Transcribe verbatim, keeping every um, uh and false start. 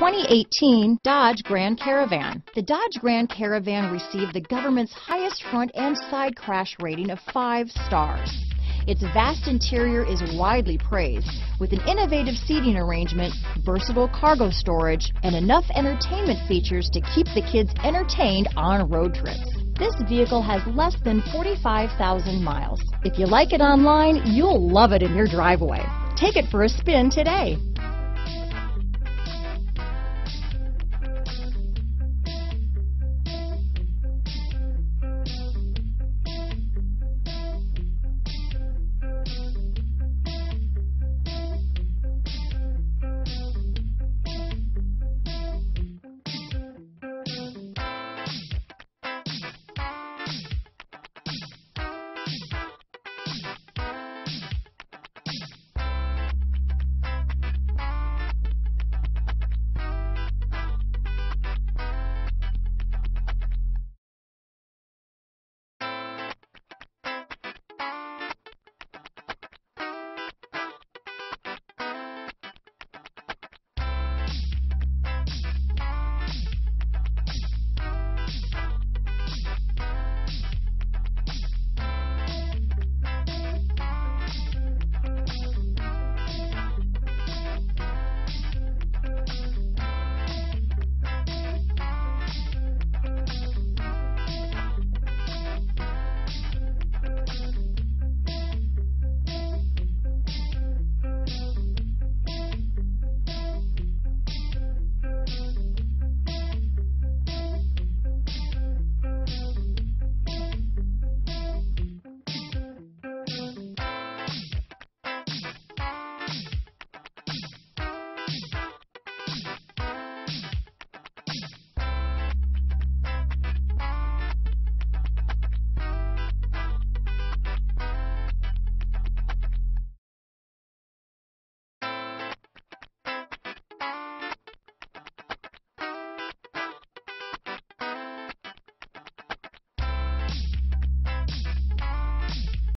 twenty eighteen Dodge Grand Caravan. The Dodge Grand Caravan received the government's highest front and side crash rating of five stars. Its vast interior is widely praised, with an innovative seating arrangement, versatile cargo storage, and enough entertainment features to keep the kids entertained on road trips. This vehicle has less than forty-five thousand miles. If you like it online, you'll love it in your driveway. Take it for a spin today.